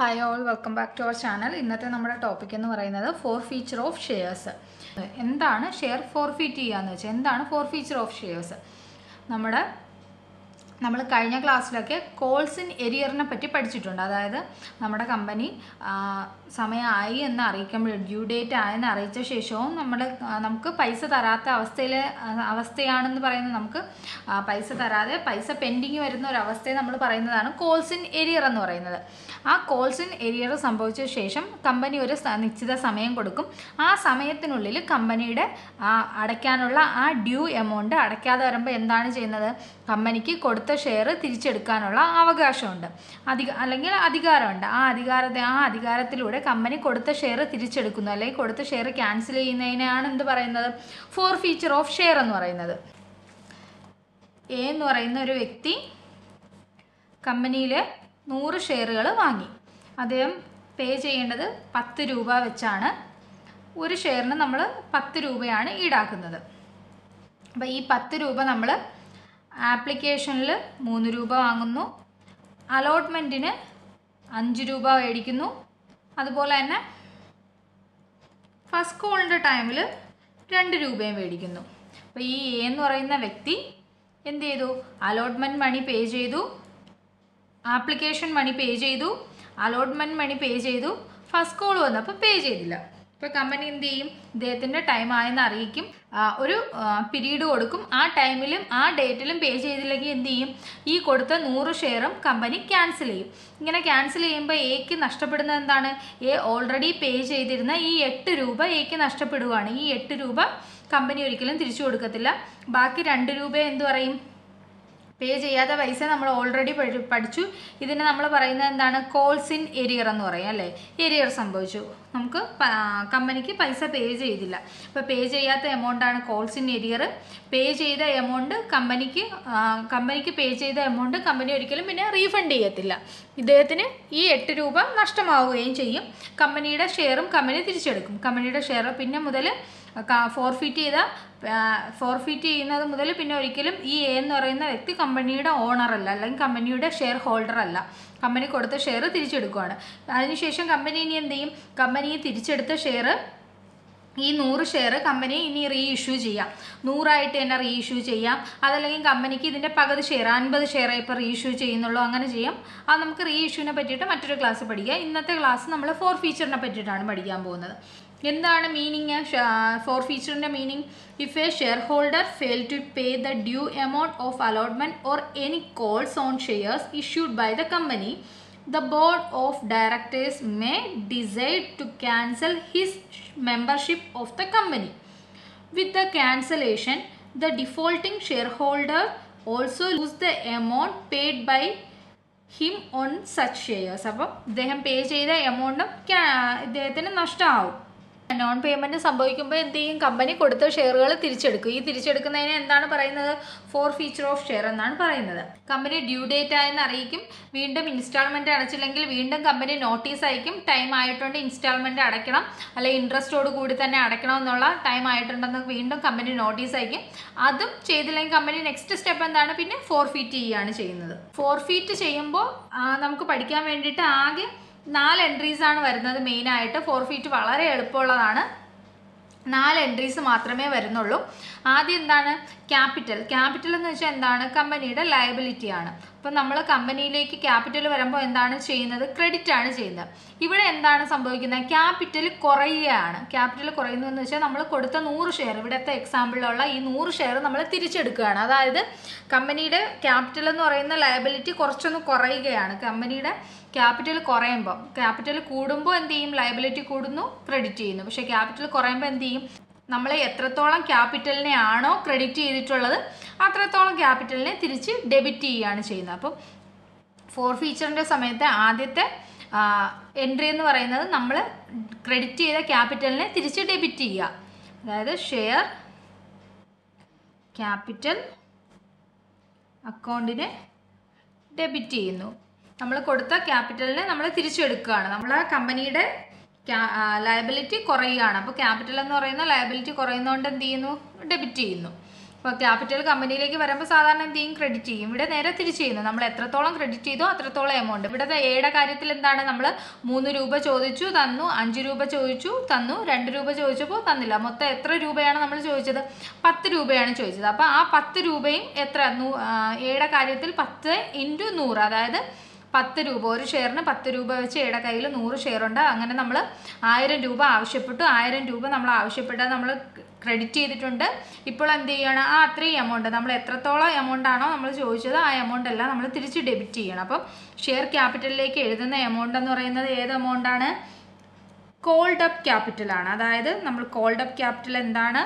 Hi all, welcome back to our channel. Today our topic is forfeiture of shares. What is share forfeit? What is forfeiture of shares? We have class calls in arrear. Our company due date pending calls in arrear. Calls in area of Sambocha Shesham, company or a Sanichida Samayan Kodukum, Samayathanulil, company Adacanula, due amount, Adacada Ramba and company Kodta share, Tirichedcanola, Avagashonda. Adigaranda, Adigara, company Kodta share, Tirichedcunale, Kodta share, cancel in another forfeiture of share and or another. Company 100 ഷെയറുകൾ വാങ്ങി അദ്ദേഹം പേ ചെയ്യേണ്ടത് 10 രൂപ വെച്ചാണ് ഒരു ഷെയറിന് നമ്മൾ 10 രൂപയാണ് ഈടാക്കുന്നത് അപ്പോൾ ഈ 10 രൂപ നമ്മൾ ആപ്ലിക്കേഷനിൽ 3 രൂപ വാങ്ങുന്നു അലോട്ട്മെന്റിന് 5 രൂപ ഏടിക്കുന്നു അതുപോലെ തന്നെ ഫസ്റ്റ് കോളിന്റെ ടൈമിൽ 2 രൂപയും ഏടിക്കുന്നു അപ്പോൾ ഈ എന്ന് പറയുന്ന വ്യക്തി എന്തു ചെയ്തു അലോട്ട്മെന്റ് മണി പേ ചെയ്തു application money pay cheydu allotment money pay cheydu first call vannappo pay cheyilla appo company endu cheyum idayathinte time aayena ariyikkum oru period kodukkum aa time ilum aa date ilum pay cheyidillenge endu cheyum ee kodutha 100 share company cancel cheyum ingane cancel cheyumba a ku nashtapadunna endana a already pay cheyidirna ee 8 രൂപ a ku nashtapaduvaanu ee 8 രൂപ company orikkalum thirichu kodukathilla baaki 2 രൂപ endu parayum pay cheyada paisa nammal already padichu idine nammal parayna endana calls in arrear ennu parayya alle arrear sambhavichu namukku company ku paisa pay cheyidilla appo pay cheyatha amount aanu calls in arrear pay cheyida amount company ku pay cheyida amount company orikkalum pinne refund cheyathilla idayathine ee 8 രൂപ നഷ്ടമാവുകയും ചെയ്യും കമ്പനിയുടെ ഷെയറും company തിരിച്ചെടുക്കും കമ്പനിയുടെ share പിന്നെ മുതൽ forfeit ചെയ്യുന്നത് മുതൽ പിന്നെ ഒരിക്കലും ഈ എ എന്ന് പറയുന്ന വ്യക്തി കമ്പനിയുടെ ഓണർ അല്ല അല്ലെങ്കിൽ കമ്പനിയുടെ ഷെയർ ഹോൾഡർ അല്ല കമ്പനി കൊടുത്ത ഷെയർ തിരിച്ചെടുക്കുകയാണ് അതിനുശേഷം കമ്പനി ഇനി എന്ത് ചെയ്യും കമ്പനി തിരിച്ചെടുത്ത ഷെയർ ഈ 100 ഷെയർ കമ്പനി ഇനി റീഇഷ്യൂ ചെയ്യാം 100 ആയിട്ട് തന്നെ റീഇഷ്യൂ ചെയ്യാം അതല്ലെങ്കിൽ കമ്പനിക്ക് ഇതിന്റെ പകുതി ഷെയർ 50 ഷെയർ ആയി ഇപ്പോൾ റീഇഷ്യൂ ചെയ്യുന്നുള്ളൂ അങ്ങനെ ചെയ്യാം അത് നമുക്ക് റീഇഷ്യൂനെ പറ്റിയിട്ട് മറ്റൊരു ക്ലാസ് പഠിക്കാം ഇന്നത്തെ ക്ലാസ് നമ്മൾ ഫോർഫീച്ചറിനെ പറ്റിയിട്ടാണ് പഠിക്കാൻ പോകുന്നത് What meaning forfeiture meaning if a shareholder failed to pay the due amount of allotment or any calls on shares issued by the company, the board of directors may decide to cancel his membership of the company. With the cancellation, the defaulting shareholder also loses the amount paid by him on such shares. So, they have paid the amount of cancellation. Non payment is the company share share forfeiture of share company due date installment company notice time installment interest time company notice company next step forfeit Nal entries are the main item, forfeit valare elpolana. Nal entries matrame vernolo. Adinana capital. Capital and the chandana company liability. But company like capital veramba and dana chain the credit and chain. Even endana sambogina capital corayana. Capital corayana kodata noor share with the example in noor share number tirichana. Either company capital and liability corchon corayana. Company capital korayumbo capital koodumbo and the liability koodunu credit cheyunu പക്ഷെ capital korayumbo and the നമ്മൾ എത്രത്തോളം ക്യാപിറ്റലിനെ ആണോ credit ചെയ്തിട്ടുള്ളത് അത്രത്തോളം ക്യാപിറ്റലിനെ തിരിച്ച് debit ചെയ്യാണ് ചെയ്യുന്നത് അപ്പോൾ ഫോർഫീച്ചറിന്റെ സമയത്തെ ആദ്യത്തെ എൻട്രി എന്ന് പറയുന്നത് നമ്മൾ ക്രെഡിറ്റ് ചെയ്ത ക്യാപിറ്റലിനെ തിരിച്ച് ഡെബിറ്റ് ചെയ്യുക അതായത് ഷെയർ ക്യാപിറ്റൽ അക്കൗണ്ടിനെ ഡെബിറ്റ് ചെയ്യുന്നു നമ്മൾ കൊടുത്ത ക്യാപിറ്റലിനെ നമ്മൾ തിരിച്ചെടുക്കുകയാണ് നമ്മൾ കമ്പനിയുടെ liability കുറയുകയാണ് അപ്പോൾ ക്യാപിറ്റൽ എന്ന് പറയുന്ന liability കുറയുന്നതുകൊണ്ട് എന്ത് ചെയ്യുന്നു ഡെബിറ്റ് ചെയ്യുന്നു For capital company, credit team. We credit 10 രൂപ ഒരു ഷെയറിന് 10 രൂപ വെച്ച് ഏട കയ്യിൽ 100 ഷെയർ ഉണ്ട് അങ്ങനെ നമ്മൾ 1000 രൂപ ആവശ്യപ്പെട്ടു 1000 രൂപ നമ്മൾ ആവശ്യപ്പെട്ട നമ്മൾ ക്രെഡിറ്റ് ചെയ്തിട്ടുണ്ട് ഇപ്പോൾ എന്തു ചെയ്യണം ആ അത്രേ amount നമ്മൾ എത്രത്തോളം amount ആണോ നമ്മൾ ചോദിച്ചത് ആ amount അല്ല നമ്മൾ തിരിച്ച് ഡെബിറ്റ് ചെയ്യണം അപ്പോൾ ഷെയർ ക്യാപിറ്റലിലേക്ക് എഴുതുന്ന amount എന്ന് പറയുന്നത് ഏത് amount ആണ് കോൾഡ് അപ്പ് ക്യാപിറ്റൽ ആണ് അതായത് നമ്മൾ കോൾഡ് അപ്പ് ക്യാപിറ്റൽ എന്താണ്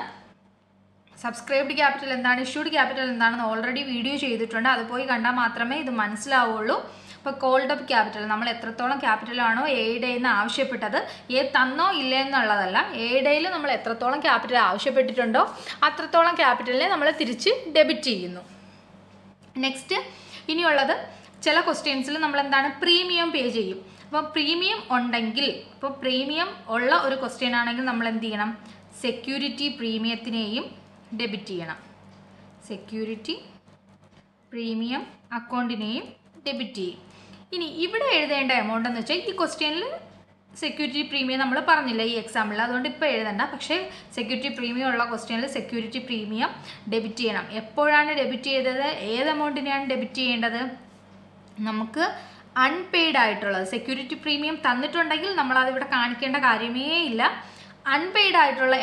Subscribed capital and issued capital and already video shaded under the Matrame, the Mansla Olo, but called up capital. Namletratona capital ano, a day in the outship it other, yet Tano Ilen Alala, a day in Namletratona capital outship it under Atratona capital and Amalatrichi debit. Next, in your other Chella questions, Namalan premium page. Premium on dangle, premium Ola or question Namalandinum, security premium. Debit security premium account name debit ini ivide ezhudenda amount ennu vecha ee question il security premium nammal parnilla ee example adonde ipo ezhudanda pakshe security premium ulla question il security premium debit cheyanam eppoyana debit cheyadathu ed amount ineyana debit cheyendathu namukku unpaid aayittulla security premium thannitundengil nammal adu ivide kaanikenda karyame illa unpaid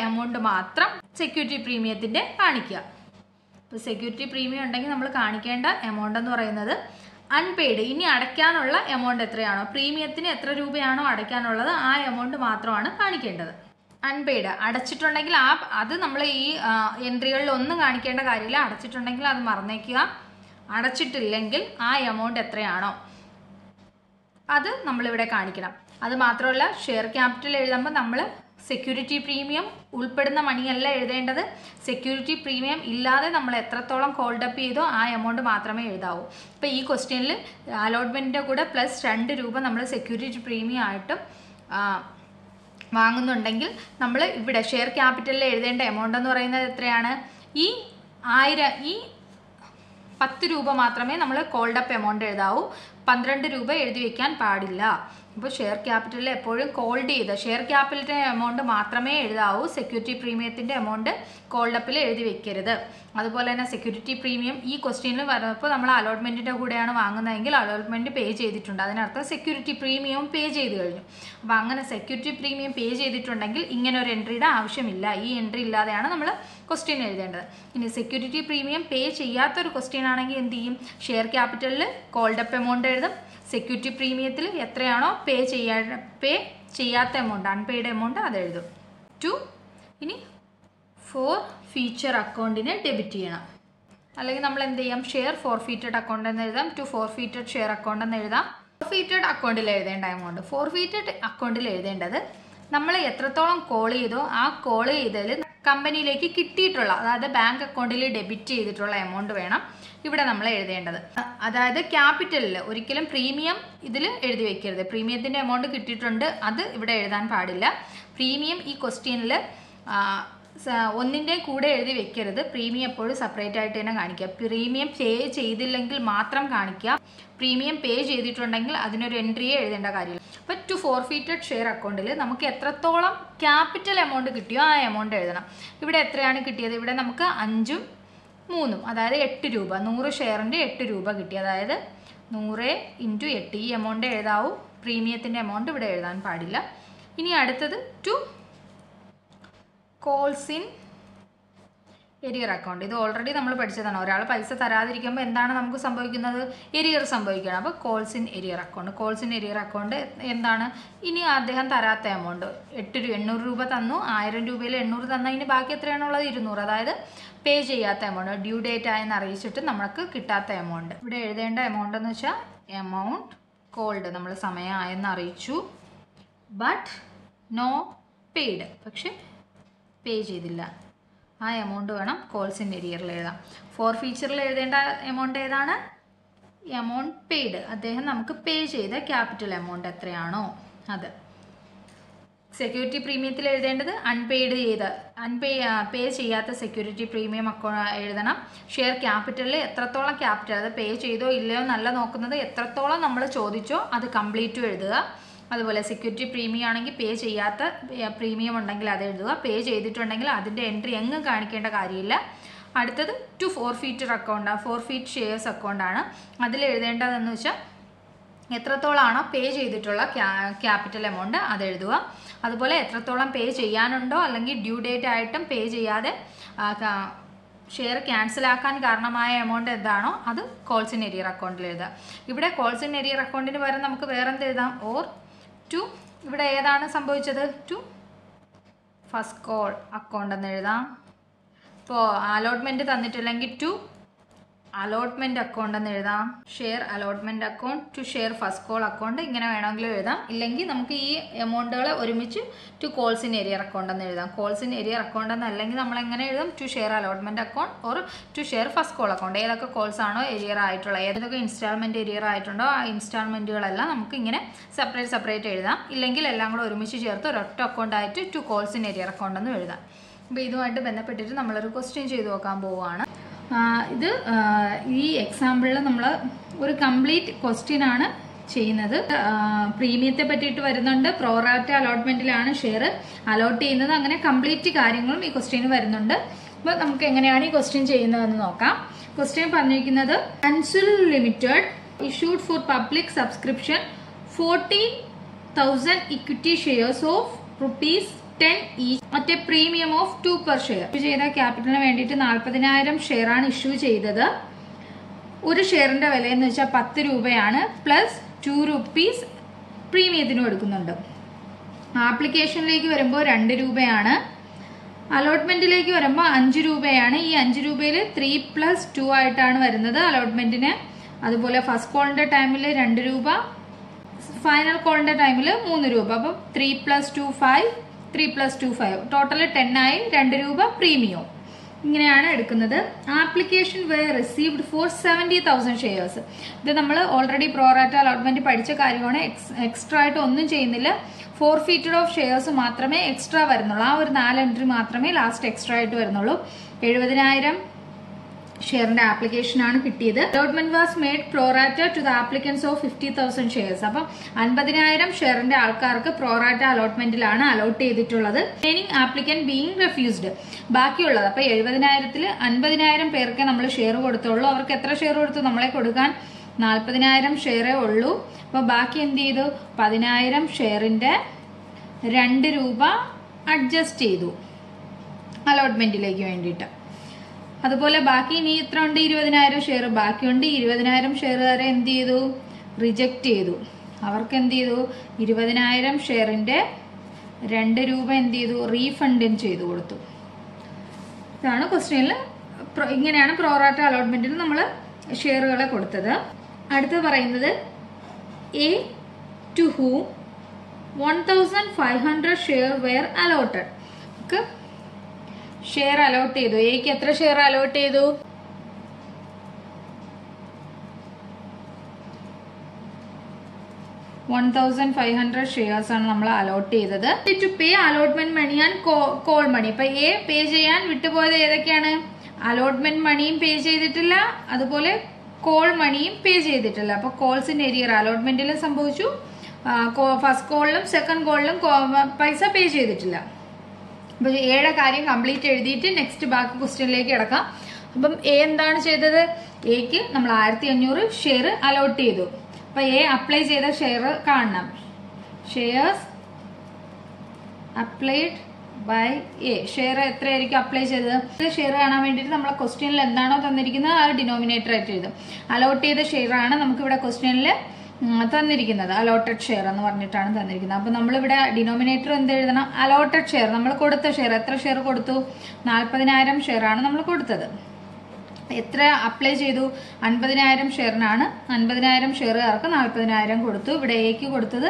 amount matram security premium thinte kaanikka security premium undengi nammal kaanikenda amount ennu parayunnathu unpaid ini adakkanulla amount ethrayano premium thine ethra rupayano adakkanullathu aa amount matramana kaanikendathu unpaid adachitundengil aa adu nammal ee entry galil onnu kaanikenda karyilla adachitundengil adu marannekka adachitillengil aa amount ethrayano adu nammal ivide kaanikana adu matramalla share capital ezhudumba nammal security premium ulpadna money alla ezhudendadu security premium illade nammal etratholam hold up cheyido aa amount maatrame ezhudavu appo ee question il allotment kuda plus 2 രൂപ nammal security premium aayittu vaangunnundengil nammal ivide share capital il ezhudenda amount ennu parayunnathu ethrayana ee 1000 ee 10 രൂപ മാത്രമേ നമ്മൾ called up amount എഴുതാവൂ 12 രൂപ എഴുതി വെക്കാൻ പാടില്ല അപ്പോൾ share ക്യാപിറ്റലിൽ എപ്പോഴും കോൾഡ് ചെയ്ത ഷെയർ ക്യാപിറ്റലിന്റെ എമൗണ്ട് മാത്രമേ എഴുതാവൂ സെക്യൂരിറ്റി പ്രീമിയത്തിന്റെ എമൗണ്ട് കോൾഡ് അപ്പിൽ എഴുതി വെക്കരുത് അതുപോലെ തന്നെ സെക്യൂരിറ്റി പ്രീമിയം ഈ ക്വസ്റ്റ്യനിൽ വരുമ്പോൾ നമ്മൾ അലോട്ട്മെന്റിന്റെ കൂടെയാണ് വാങ്ങുന്നതെങ്കിൽ അലോട്ട്മെന്റ് പേ ചെയ്തിട്ടുണ്ട് അതിനർത്ഥം സെക്യൂരിറ്റി പ്രീമിയം പേ ചെയ്തു കഴിഞ്ഞു അപ്പോൾ അങ്ങനെ സെക്യൂരിറ്റി പ്രീമിയം പേ ചെയ്തിട്ടുണ്ടെങ്കിൽ ഇങ്ങനെ ഒരു എൻട്രിയുടെ ആവശ്യമില്ല ഈ എൻട്രി ഇല്ലാതെയാണ് നമ്മൾ ക്വസ്റ്റ്യൻ എഴുതേണ്ടത് ഇനി സെക്യൂരിറ്റി പ്രീമിയം പേ ചെയ്യാത്ത ഒരു ക്വസ്റ്റ്യൻ ആണെങ്കിൽ എന്ത് ചെയ്യും ഷെയർ ക്യാപിറ്റലിൽ കോൾഡ് അപ്പ് എമൗണ്ട് എഴുതും security premium എത്രയാണോ പേ ചെയ്യാത്ത amount unpaid amount അത് എഴുതും 2 ഇനി 4 feature account നെ ഡെബിറ്റ് ചെയ്യണം അല്ലെങ്കിൽ നമ്മൾ എന്ത് ചെയ്യും ഷെയർ forfeited account എന്ന് എഴുതാം to forfeited share account എന്ന് എഴുതാം forfeited account ൽ എഴുതേണ്ട amount forfeited account ൽ എഴുതേണ്ടത് നമ്മൾ എത്രത്തോളം കോൾ ചെയ്തോ ആ കോൾ ചെയ്തതിൽ കമ്പനിയിലേക്ക് കിട്ടിയിട്ടുള്ള അതായത് ബാങ്ക് അക്കൗണ്ടിൽ ഡെബിറ്റ് ചെയ്തിട്ടുള്ള amount വേണം ഇവിടെ നമ്മൾ എഴുതേണ്ടത് അതായത് ക്യാപിറ്റലിൽ ഒരിക്കലും പ്രീമിയം ഇതിൽ എഴുതി വെക്കരുത് പ്രീമിയത്തിന്റെ amount കിട്ടിയിട്ടുണ്ട് അത് ഇവിടെ എഴുതാൻ പാടില്ല പ്രീമിയം ഈ ക്വസ്റ്റ്യനിൽ ഒന്നിന്റെ കൂടെ എഴുതി വെക്കരുത് പ്രീമിയം എപ്പോഴും സെപ്പറേറ്റ് ആയിട്ട് തന്നെ കാണിക്കുക പ്രീമിയം പേ ചെയ്തില്ലെങ്കിൽ മാത്രം കാണിക്കുക പ്രീമിയം പേ ചെയ്തിട്ടുണ്ടെങ്കിൽ അതിനൊരു എൻട്രിയെ എഴുതേണ്ട കാര്യമില്ല അപ്പോൾ ടു ഫോർഫീറ്റഡ് ഷെയർ അക്കൗണ്ടിൽ നമുക്ക് എത്രത്തോളം ക്യാപിറ്റൽ amount കിട്ടിയോ ആ amount എഴുതണം ഇവിടെ എത്രയാണ് കിട്ടിയത് ഇവിടെ നമുക്ക് 5 ഉം 3 ഉം അതായത് 8 രൂപ 100 ഷെയറിന്റെ 8 രൂപ കിട്ടി അതായത് 100 × 8 ഈ amount എഴുതാവൂ പ്രീമിയത്തിന്റെ amount ഇവിടെ എഴുതാൻ പാടില്ല ഇനി അടുത്തത് to calls in arrear account ഇത് ഓൾറെഡി നമ്മൾ പഠിച്ചതാണ് ഒരാൾ പൈസ തരാതിരിക്കുമ്പോൾ എന്താണ് നമുക്ക് സംഭവിക്കുന്നത് arrear സംഭവിക്കണം അപ്പോൾ calls in arrear account എന്താണ് ഇനി അദ്ദേഹം തരാത്ത amount 800 രൂപ തന്നു 1000 രൂപയിൽ 800 തന്നതിന് ബാക്കി എത്രയാണുള്ളത് 200 അതായത് പേ ചെയ്യാത്ത amount ഡ്യൂ ഡേറ്റ് ആയെന്ന് അറിയിച്ചിട്ട് നമുക്ക് കിട്ടാത്ത amount ഇവിടെ എഴുതേണ്ട amount എന്ന് വെച്ചാൽ amount called നമ്മൾ സമയം ആയെന്ന് അറിയിച്ചു but no paid പക്ഷേ പേ ചെയ്തില്ല ആ എമൗണ്ട് വേണം കോൾസ് ഇൻ എറിയറിൽ എഴുതാം ഫോർ ഫീച്ചറിൽ എഴുതേണ്ട എമൗണ്ട് ഏതാണ് എമൗണ്ട് പെയ്ഡ് അദ്ദേഹം നമുക്ക് പേ ചെയ്ത ക്യാപിറ്റൽ എമൗണ്ട് എത്രയാണോ അത് Security premium is unpaid. Unpaid security premium share capital pay complete security premium pay premium pay entry enga to forfeit account forfeit shares account pay capital amount That's why you pay the due date item, pay the share cancel amount. That's the calls in area account. Now, the calls in area account is or to first call account. Allotment is to allotment account share allotment account to share first call account ingane venangile edam illengi namukku ee amount gale orimichu to calls in area account ennu edam calls in area account enna allengi nammal engane edam to share allotment account or to share first call account edakka calls aano area aayittulla edakka installment area aayittundo aa installment galella namukku ingane separate separate edam illengil ellam kude orimichu cherthu oru account aayittu to calls in area account ennu edam appo iduvayittu bennapettittu nammal oru question cheyidu nokkan povaana this example we a complete question premium pro rata allotment share allot complete question question Cancel Limited issued for public subscription 40,000 equity shares of rupees 10 each at a premium of 2 per share. Capital share issue share is 10 plus 2 rupees premium. Application is 2 allotment is 5 3 plus 2 allotment is first call time 2 final call time 3 3 plus 2 5 3 plus 2 5 total 10 I 2 premium application were received for 70,000 shares this already pro rata allotment extra to forfeited of shares extra entry last extra share and application allotment was made prorata to the applicants of 50,000 shares. Now, 50,000 share and prorata allotment remaining applicant being refused. Baki ulla. Appo 70,000 perke nammal share koduthollu. Avarku etra share koduthu nammale kodukan 40,000 share ullu. Appo baki endu idu 10,000 share inde 2 രൂപ adjust ചെയ്തു allotment ilekku vendita. That's why we have to share the share. Reject the share. Refund the question. Share. A to whom 1,500 shares were allotted. Okay? Share allowed to do. A ketra share allowed to do. $1,500 shares on Namla allowed to pay allotment money and call money. Pay a pay and witboy the can allotment money pay the tilla, other call money pay the tilla. Calls in area allotment tilla sambuchu, first column, second column, paisa pay the tilla. But A completed the next back question like A and then share the share allowed to by A applies either share carnum shares applied by A share applies either the share and question and then denominator allowed to the share and question allotted share and one return than the denominator and there is an allotted share, Namakota share, Atra share Kodu, Nalpadinairam share, and Namakota. Etra applies Jedu, Unpadinairam share Nana, Unpadinairam share Arkan, Alpadinairam Kodu, but Aki Kodu,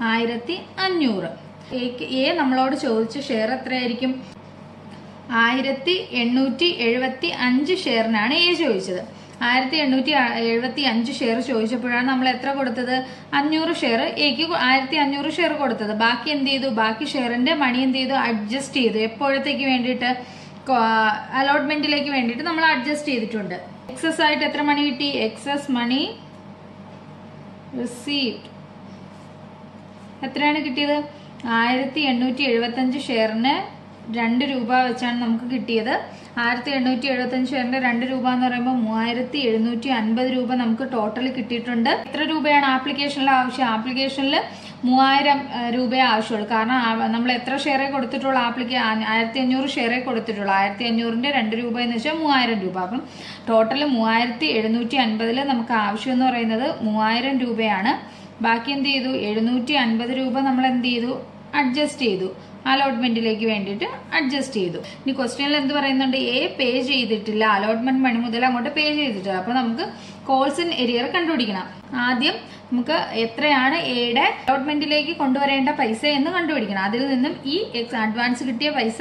Irati, and Nura. A Namalod shows share a Trarikim Irati, Enuti, Edvati, and share Nana, age each other. 1875 share ചോദിച്ചപ്പോഴാണ് നമ്മൾ എത്ര കൊടുത്തത് 500 share എക്ക് 1500 share കൊടുത്തത് ബാക്കി എന്തു ചെയ്തു ബാക്കി ഷെയറിന്റെ മണി എന്തു ചെയ്തു അഡ്ജസ്റ്റ് ചെയ്തു എപ്പോഴത്തേക്ക് വേണ്ടിയിട്ട് അലോട്ട്മെന്റിലേക്ക് വേണ്ടിയിട്ട് നമ്മൾ അഡ്ജസ്റ്റ് ചെയ്തിട്ടുണ്ട് എക്സസ് ആയിട്ട് എത്ര മണി കിട്ടി എക്സസ് മണി received എത്രയാണ് കിട്ടിയത് 1875 ഷെയറിന് 2 രൂപ വെച്ചാണ് നമുക്ക് കിട്ടിയത് 1875 ഷെയറിന്റെ 2 രൂപ എന്ന് പറയുമ്പോൾ 3750 രൂപ നമുക്ക് ടോട്ടൽ കിട്ടിയിട്ടുണ്ട് എത്ര രൂപയാണ് ആപ്ലിക്കേഷനിൽ ആവശ്യം ആപ്ലിക്കേഷനിൽ 3000 രൂപ ആവശ്യമുള്ളൂ കാരണം നമ്മൾ എത്ര ഷെയർ കൊടുത്തിട്ടുള്ള ആപ്ലിക്കേഷൻ 1500 ഷെയർ കൊടുത്തിട്ടുള്ള 1500 ന്റെ 2 രൂപ എന്ന് വെച്ചാൽ 3000 രൂപ അപ്പോൾ ടോട്ടൽ 3750 ൽ നമുക്ക് ആവശ്യം എന്ന് പറയുന്നത് 3000 രൂപയാണ് ബാക്കി എന്തു ചെയ്തു 750 രൂപ നമ്മൾ എന്തു ചെയ്തു അഡ്ജസ്റ്റ് ചെയ്തു അലോട്ട്മെന്റിലേക്ക് വേണ്ടിയിട്ട് അഡ്ജസ്റ്റ് ചെയ്തു ഇനി ക്വസ്റ്റ്യനിൽ എന്ത് പറയുന്നുണ്ട് എ പേ ചെയ്തിട്ടില്ല അലോട്ട്മെന്റ് മണി മുതൽ അങ്ങോട്ട് പേ ചെയ്തിട്ടില്ല അപ്പോൾ നമുക്ക് കോൾസ് ഇൻ എറിയർ കണ്ടുപിടിക്കണം ആദ്യം നമുക്ക് എത്രയാണ് എയുടെ അലോട്ട്മെന്റിലേക്ക് കൊണ്ടുവരേണ്ട പൈസ എന്ന് കണ്ടുപിടിക്കണം അതിൽ നിന്നും ഈ അഡ്വാൻസ് കിട്ടിയ പൈസ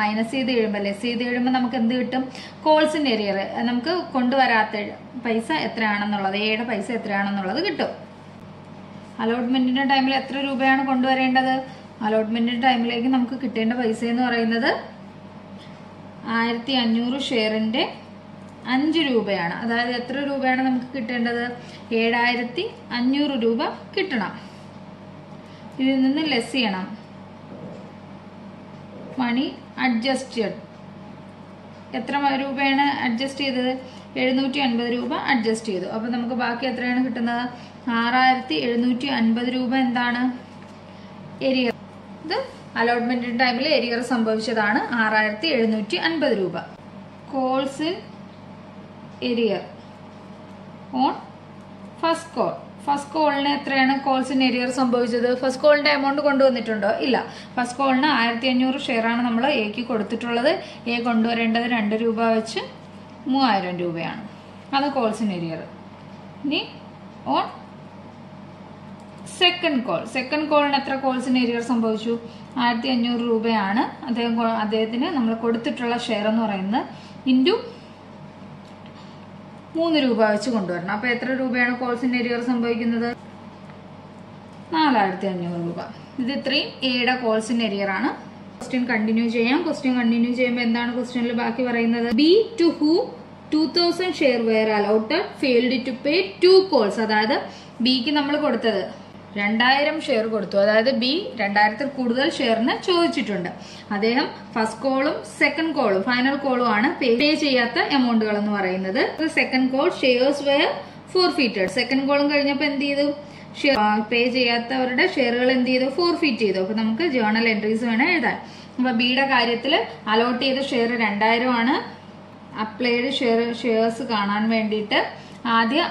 മൈനസ് ചെയ്ത് എഴുതുമ്പോൾ ലെസ് ചെയ്ത് എഴുതുമ്പോൾ നമുക്ക് എന്ത് കിട്ടും കോൾസ് ഇൻ എറിയർ നമുക്ക് കൊണ്ടുവരാത്ത പൈസ എത്രയാണെന്നുള്ളത് എയുടെ പൈസ എത്രയാണെന്നുള്ളത് കിട്ടും അലോട്ട്മെന്റിന്റെ ടൈമിൽ എത്ര രൂപയാണ് കൊണ്ടുവരേണ്ടത് അലോട്ട്മെന്റ് ടൈമിലേക്ക് നമുക്ക് കിട്ടേണ്ട പൈസ എന്ന് പറയുന്നത് 1500 ഷെയറിന്റെ 5 രൂപയാണ് അതായത് എത്ര രൂപയാണ് നമുക്ക് കിട്ടേണ്ടത് 7500 രൂപ കിട്ടണം ഇതിൽ നിന്ന് ലെസ് ചെയ്യണം മണി അഡ്ജസ്റ്റഡ് എത്ര രൂപയാണ് അഡ്ജസ്റ്റ് ചെയ്തത് 750 രൂപ അഡ്ജസ്റ്റ് ചെയ്തു അപ്പോൾ നമുക്ക് ബാക്കി എത്രയാണ് കിട്ടുന്നത് 6750 രൂപ എന്താണ് എരിയർ ഇത് അലോട്ട്മെന്റ് ടൈമിൽ എരിയർ സംഭവിച്ചതാണ് 6750 രൂപ calls in arrear on first call first കോളിന് എത്രയാണ് കോൾസ് ഇൻ എരിയർ സംഭവിച്ചത് ഫസ്റ്റ് കോളിന്റെ എമൗണ്ട് കൊണ്ടുവന്നിട്ടുണ്ടോ ഇല്ല ഫസ്റ്റ് കോളിന് 1500 ഷെയറാണ് നമ്മൾ എക്ക് കൊടുത്തിട്ടുള്ളത് എ കൊണ്ടുവരേണ്ടത് 2 രൂപ വെച്ച് 3000 രൂപയാണ് അത് കോൾസ് ഇൻ എരിയർ ഇനി ഓൺ സെക്കൻഡ് കോളിന് എത്ര കോൾസിന് എരിയർ സംഭവിച്ചു 1500 രൂപയാണ് അദ്ദേഹത്തിന് നമ്മൾ കൊടുത്തിട്ടുള്ള ഷെയർ എന്ന് പറയുന്നത് ഇൻറ്റു 3 രൂപ വെച്ച് കൊണ്ടുവരണം അപ്പോൾ എത്ര രൂപയാണ് കോൾസിന് എരിയർ സംഭവിക്കുന്നത് 4500 രൂപ ഇത് ഇത്രയും എയുടെ കോൾസിന് എരിയറാണ് ക്വസ്റ്റ്യൻ കണ്ടിന്യൂ ചെയ്യാം ക്വസ്റ്റ്യൻ കണ്ടിന്യൂ ചെയ്യുമ്പോൾ എന്താണ് ക്വസ്റ്റ്യനിൽ ബാക്കി പറയുന്നത് B to who 2000 share were allotted failed to pay 2 calls അതായത് ബിക്ക് നമ്മൾ കൊടുത്തത് 2000 ഷെയർ കൊടുത്തു അതായത് ബി 2000 കൂടുതൽ ഷെയറിന് ചോദിച്ചിട്ടുണ്ട് അദ്ദേഹം ഫസ്റ്റ് കോളും സെക്കൻഡ് കോളും ഫൈനൽ കോളും ആണ് പേ ചെയ്യാത്ത എമൗണ്ടുകൾ എന്ന് പറയുന്നത് second call shares were forfeited second കോളും കഴിഞ്ഞപ്പോൾ എന്ത് ചെയ്തു പേ ചെയ്യാത്തവരുടെ ഷെയറുകൾ എന്ത് ചെയ്തു ഫോർഫീറ്റ് ചെയ്തു അപ്പൊ നമുക്ക് ജേർണൽ എൻട്രീസ് വേണം എഴുതാൻ അപ്പൊ ബിയുടെ കാര്യത്തിൽ അലോട്ട് ചെയ്ത ഷെയർ 2000 ആണ് അപ്ലൈഡ് ഷെയർസ് കാണാൻ വേണ്ടിയിട്ട് ആദ്യം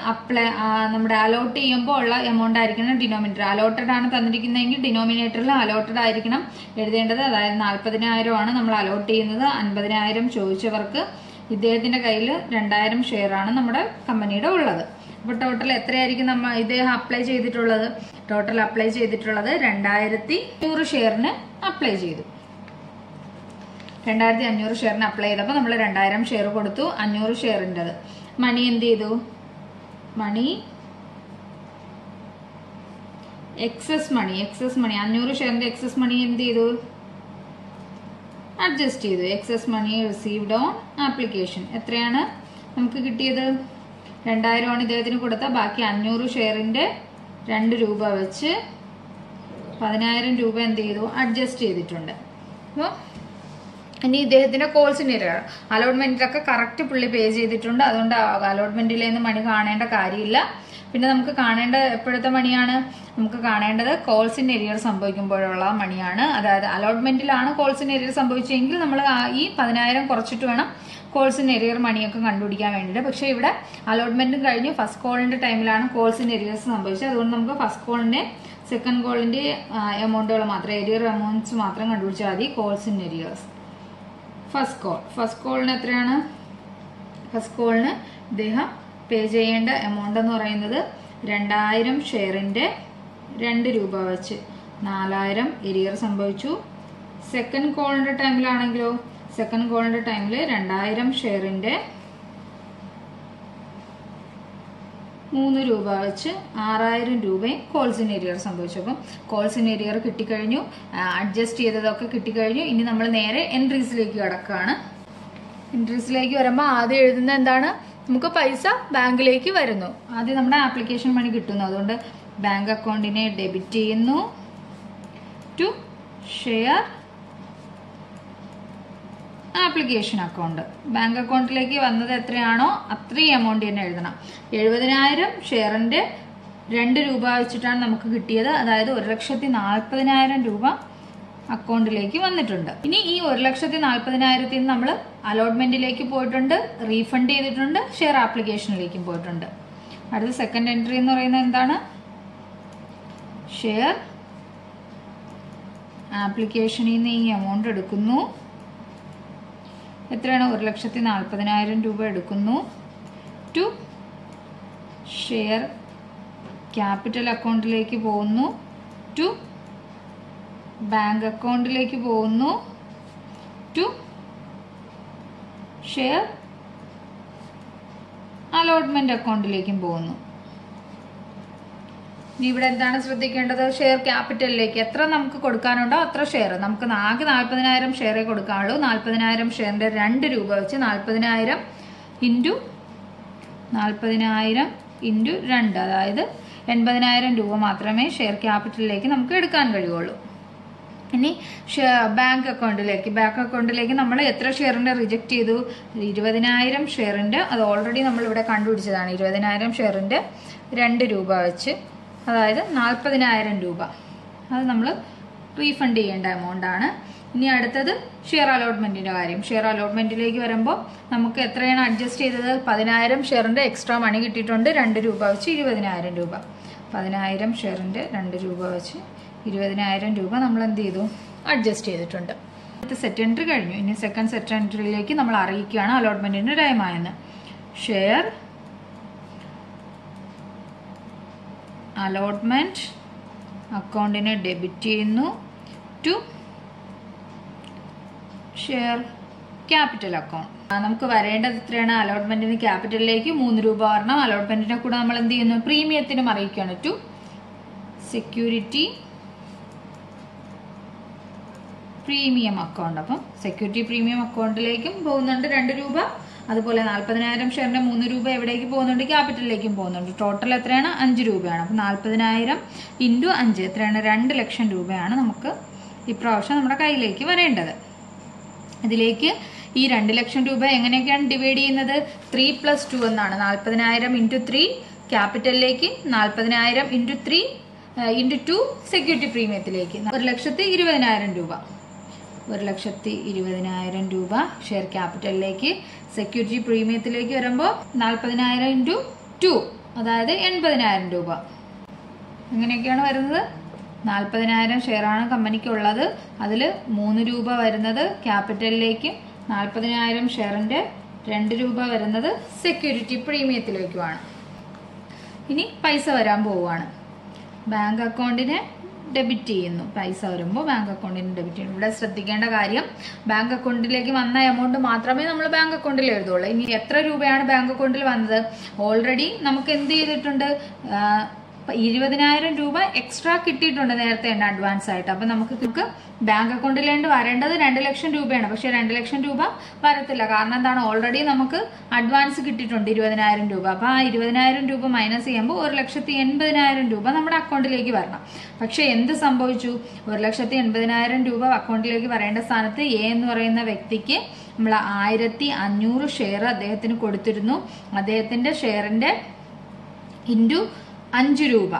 നമ്മുടെ അലോട്ട് ചെയ്യുമ്പോൾ ഉള്ള എമൗണ്ട് ആയിരിക്കണം ഡിനോമിനേറ്റർ അലോട്ടഡ് ആണ് തന്നിരിക്കുന്നതെങ്കിൽ ഡിനോമിനേറ്ററിൽ അലോട്ടഡ് ആയിരിക്കണം എഴുതേണ്ടത് അതായത് 40000 ആണ് നമ്മൾ അലോട്ട് ചെയ്യുന്നത് 50000 ചോദിച്ചവർക്ക് ഇദ്ദേഹത്തിന്റെ കയ്യിൽ 2000 ഷെയർ ആണ് നമ്മുടെ കമ്പനിയുടെ ഉള്ളത് അപ്പോൾ ടോട്ടൽ എത്രയായിരിക്കും നമ്മൾ ഇദ്ദേഹം അപ്ലൈ ചെയ്തിട്ടുള്ളത് ടോട്ടൽ അപ്ലൈ ചെയ്തിട്ടുള്ളത് 2500 ഷെയറിന് അപ്ലൈ ചെയ്തു 2500 ഷെയറിന് അപ്ലൈ ചെയ്തപ്പോൾ നമ്മൾ 2000 ഷെയർ കൊടുത്തു 500 ഷെയറിൻ്റെത് മണി എന്ത് ചെയ്തു മണി എക്സസ് മണി 500 ഷെയറിന്റെ എക്സസ് മണി എന്ത് ചെയ്തു അഡ്ജസ്റ്റ് ചെയ്തു excess money received on application എത്രയാണ് നമുക്ക് കിട്ടിയത് 2000 ആണ് ഇദ്ദേഹത്തിന് കൊടുത്ത ബാക്കി 500 ഷെയറിന്റെ 2 രൂപ വെച്ച് 10000 രൂപ എന്ത് ചെയ്തു അഡ്ജസ്റ്റ് ചെയ്തിട്ടുണ്ട് അപ്പോൾ ഇനി ഇദ്ദേഹത്തിന്റെ കോൾസിന് എറിയർ അലോട്ട്മെന്റിലൊക്കെ കറക്റ്റ് പുള്ളി പേ ചെയ്തിട്ടുണ്ട് അതുകൊണ്ട് അലോട്ട്മെന്റിൽ നിന്ന് മണി കാണേണ്ട കാര്യമില്ല പിന്നെ നമുക്ക് കാണേണ്ട എപ്പോഴത്തെ മണിയാണ് നമുക്ക് കാണേണ്ടത് കോൾസിന് എറിയർ സംഭവിക്കുമ്പോഴുള്ള മണിയാണ് അതായത് അലോട്ട്മെന്റിലാണ് കോൾസിന് എറിയർ സംഭവിച്ചെങ്കിൽ നമ്മൾ ഈ 10000 കുറച്ചിട്ട് വേണം കോൾസിന് എറിയർ മണിയൊക്കെ കണ്ടുപിടിക്കാൻ വേണ്ടിയിട്ട് പക്ഷേ ഇവിടെ അലോട്ട്മെന്റും കഴിഞ്ഞ് ഫസ്റ്റ് കോളിന്റെ ടൈമിലാണ് കോൾസിന് എറിയേഴ്സ് സംഭവിച്ചത് അതുകൊണ്ട് നമുക്ക് ഫസ്റ്റ് കോളിന്റെ സെക്കൻഡ് കോളിന്റെ എമൗണ്ടുകൾ മാത്രം എറിയർ എമൗണ്ട്സ് മാത്രം കണ്ടുപിടിച്ചാൽ മതി കോൾസിൻ എറിയേഴ്സ് ഫസ്റ്റ് കോളിന് എത്രയാണ് ഫസ്റ്റ് കോളിന് ഇദ്ദേഹം പേ ചെയ്യേണ്ട എമൗണ്ട് എന്ന് പറയുന്നത് 2000 ഷെയറിന്റെ 2 രൂപ വെച്ച് 4000 എരിയർ സംഭവിച്ചു സെക്കൻഡ് കോളിന്റെ ടൈമിലാണെങ്കിലോ സെക്കൻഡ് കോളിന്റെ ടൈമിൽ 2000 ഷെയറിന്റെ 3 രൂപ വെച്ച് 6000 രൂപയും കോൾ സിനേരിയർ സംഭവിച്ചപ്പോൾ കോൾ സിനേരിയർ കിട്ടിക്കഴിഞ്ഞു അഡ്ജസ്റ്റ് ചെയ്തതൊക്കെ കിട്ടിക്കഴിഞ്ഞു ഇനി നമ്മൾ നേരെ എൻട്രീസിലേക്ക് കടക്കാണ് എൻട്രീസിലേക്ക് വരുമ്പോൾ ആദ്യം എഴുതുന്നത് എന്താണ് നമുക്ക് പൈസ ബാങ്കിലേക്ക് വരുന്നു ആദ്യം നമ്മുടെ ആപ്ലിക്കേഷൻ മണി കിട്ടുന്നു അതുകൊണ്ട് ബാങ്ക് അക്കൗണ്ടിനെ ഡെബിറ്റ് ചെയ്യുന്നു to share application account bank അക്കൗണ്ടിലേക്ക് വന്നത് എത്രയാണോ അത്രയും എമൗണ്ട് തന്നെ എഴുതണം 70000 ഷെയറിന്റെ 2 രൂപ വെച്ചിട്ടാണ് നമുക്ക് കിട്ടിയത് അതായത് 1,40,000 രൂപ അക്കൗണ്ടിലേക്ക് വന്നിട്ടുണ്ട് ഇനി ഈ 1,40,000 നിന്ന് നമ്മൾ അലോട്ട്മെന്റിലേക്ക് പോയിട്ടുണ്ട് റീഫണ്ട് ചെയ്തിട്ടുണ്ട് ഷെയർ ആപ്ലിക്കേഷനിലേക്കും പോയിട്ടുണ്ട് അടുത്ത സെക്കൻഡ് എൻട്രി എന്ന് പറയുന്നത് എന്താണ് ഷെയർ ആപ്ലിക്കേഷനിൽ നിന്ന് ഈ എമൗണ്ട് എടുക്കുന്നു എത്രയാണ് 1,40,000 രൂപ എടുക്കുന്നു ടു ഷെയർ ക്യാപിറ്റൽ അക്കൗണ്ടിലേക്ക് പോകുന്നു ടു ബാങ്ക് അക്കൗണ്ടിലേക്ക് പോകുന്നു ടു ഷെയർ അലോട്ട്മെന്റ് അക്കൗണ്ടിലേക്കും പോകുന്നു ഇവിടെ എന്താണ് ശ്രദ്ധിക്കേണ്ടത് ഷെയർ ക്യാപിറ്റലിലേക്ക് എത്ര നമുക്ക് കൊടുക്കാനുണ്ടോ അത്ര ഷെയർ നമുക്ക് ആകെ 40000 ഷെയറേ കൊടുക്കാനുള്ളൂ 40000 ഷെയറിന്റെ 2 രൂപ വെച്ച് 40000 × 2 അതായത് 80000 രൂപ മാത്രമേ ഷെയർ ക്യാപിറ്റലിലേക്ക് നമുക്ക് എടുക്കാൻ കഴിയുള്ളൂ ഇനി ബാങ്ക് അക്കൗണ്ടിലേക്ക് നമ്മൾ എത്ര ഷെയറിൻ്റെ റിജക്റ്റ് ചെയ്തു 20000 ഷെയറിൻ്റെ അത് ഓൾറെഡി നമ്മൾ ഇവിടെ കണ്ടുപിടിച്ചതാണ് 20000 ഷെയറിൻ്റെ 2 രൂപ വെച്ച് അതായത് 40000 രൂപ അത് നമ്മൾ റീഫണ്ട് ചെയ്യേണ്ട എമൗണ്ടാണ് ഇനി അടുത്തത് ഷെയർ അലോട്ട്മെൻറ്റിൻ്റെ കാര്യം ഷെയർ അലോട്ട്മെൻറ്റിലേക്ക് വരുമ്പോൾ നമുക്ക് എത്രയാണ് അഡ്ജസ്റ്റ് ചെയ്തത് 10000 ഷെയറിൻ്റെ എക്സ്ട്രാ മണി കിട്ടിയിട്ടുണ്ട് 2 രൂപ വെച്ച് 20000 രൂപ 10000 ഷെയറിൻ്റെ 2 രൂപ വെച്ച് 20000 രൂപ നമ്മൾ എന്ത് ചെയ്തു അഡ്ജസ്റ്റ് ചെയ്തിട്ടുണ്ട് അടുത്ത സെറ്റ് എൻട്രി കഴിഞ്ഞു ഇനി സെക്കൻഡ് സെറ്റ് എൻട്രിയിലേക്ക് നമ്മൾ അറിയിക്കുകയാണ് അലോട്ട്മെൻറ്റിൻ്റെ ടൈമായെന്ന് ഷെയർ അലോട്ട്മെൻറ്റ് അക്കൗണ്ടിനെ ഡെബിറ്റ് ചെയ്യുന്നു ടു ഷെയർ ക്യാപിറ്റൽ അക്കൗണ്ട് നമുക്ക് വരേണ്ടത് എത്രയാണ് അലോട്ട്മെൻറ്റിന് ക്യാപിറ്റലിലേക്ക് 3 രൂപ വരണം അലോട്ട്മെൻറ്റിനെ കൂടെ നമ്മൾ എന്ത് ചെയ്യുന്നു പ്രീമിയത്തിനും അറിയിക്കുകയാണ് ടു സെക്യൂരിറ്റി പ്രീമിയം അക്കൗണ്ട് അപ്പം സെക്യൂരിറ്റി പ്രീമിയം അക്കൗണ്ടിലേക്കും പോകുന്നുണ്ട് 2 രൂപ അതുപോലെ 40000 ഷെയറിന്റെ 3 രൂപ എവിടേക്ക് പോകുന്നുണ്ട് ക്യാപിറ്റലിലേക്കും പോകുന്നുണ്ട് ടോട്ടൽ എത്രയാണ് 5 രൂപയാണ് അപ്പം 40000 × 5 എത്രയാണ് 2,00,000 രൂപയാണ് നമുക്ക് ഇപ്രാവശ്യം നമ്മുടെ കയ്യിലേക്ക് വരേണ്ടത് ഇതിലേക്ക് ഈ 2,00,000 രൂപ എങ്ങനെയൊക്കെയാണ് ഡിവൈഡ് ചെയ്യുന്നത് 3 + 2 എന്നാണ് 40000 × 3 ക്യാപിറ്റലിലേക്ക് 40000 × 3 × 2 സെക്യൂരിറ്റി പ്രീമിയത്തിലേക്ക് 1,20,000 രൂപ 1,20,000 രൂപ ഷെയർ ക്യാപിറ്റലിലേക്ക് സെക്യൂരിറ്റി പ്രീമിയത്തിലേക്ക് വരുമ്പോൾ 40000 × 2 അതായത് 80000 രൂപ അങ്ങനെയൊക്കെയാണ് വരുന്നത് 40000 ഷെയറാണ് കമ്പനിക്കുള്ളത് അതിൽ 3 രൂപ വരുന്നത് ക്യാപിറ്റലിലേക്കും 40000 ഷെയറിൻ്റെ 2 രൂപ വരുന്നത് സെക്യൂരിറ്റി പ്രീമിയത്തിലേക്കുമാണ് ഇനി പൈസ വരാൻ പോവുകയാണ് ബാങ്ക് അക്കൗണ്ടിനെ ഡെബിറ്റ് ചെയ്യുന്നു പൈസ വരുമ്പോൾ ബാങ്ക് അക്കൗണ്ടിന് ഡെബിറ്റ് ചെയ്യുന്നു ഇവിടെ ശ്രദ്ധിക്കേണ്ട കാര്യം ബാങ്ക് അക്കൗണ്ടിലേക്ക് വന്ന എമൗണ്ട് മാത്രമേ നമ്മൾ ബാങ്ക് അക്കൗണ്ടിൽ എഴുതുള്ളൂ ഇനി എത്ര രൂപയാണ് ബാങ്ക് അക്കൗണ്ടിൽ വന്നത് ഓൾറെഡി നമുക്ക് എന്ത് ചെയ്തിട്ടുണ്ട് 20000 രൂപ എക്സ്ട്രാ കിട്ടിയിട്ടുണ്ട് നേരത്തെ തന്നെ അഡ്വാൻസ് ആയിട്ട് അപ്പം നമുക്ക് ബാങ്ക് അക്കൗണ്ടിലേണ്ട് വരേണ്ടത് 2,00,000 രൂപയാണ് പക്ഷേ 2,00,000 രൂപ വരത്തില്ല കാരണം എന്താണ് ഓൾറെഡി നമുക്ക് അഡ്വാൻസ് കിട്ടിയിട്ടുണ്ട് 20000 രൂപ അപ്പം ആ 20000 രൂപ മൈനസ് ചെയ്യുമ്പോൾ 1,80,000 രൂപ നമ്മുടെ അക്കൗണ്ടിലേക്ക് വരണം പക്ഷേ എന്ത് സംഭവിച്ചു 1,80,000 രൂപ അക്കൗണ്ടിലേക്ക് വരേണ്ട സ്ഥാനത്ത് എ എന്ന് പറയുന്ന വ്യക്തിക്ക് നമ്മൾ 1500 ഷെയർ അദ്ദേഹത്തിന് കൊടുത്തിരുന്നു അദ്ദേഹത്തിൻ്റെ ഷെയറിൻ്റെ ഇൻറ്റു 5 രൂപ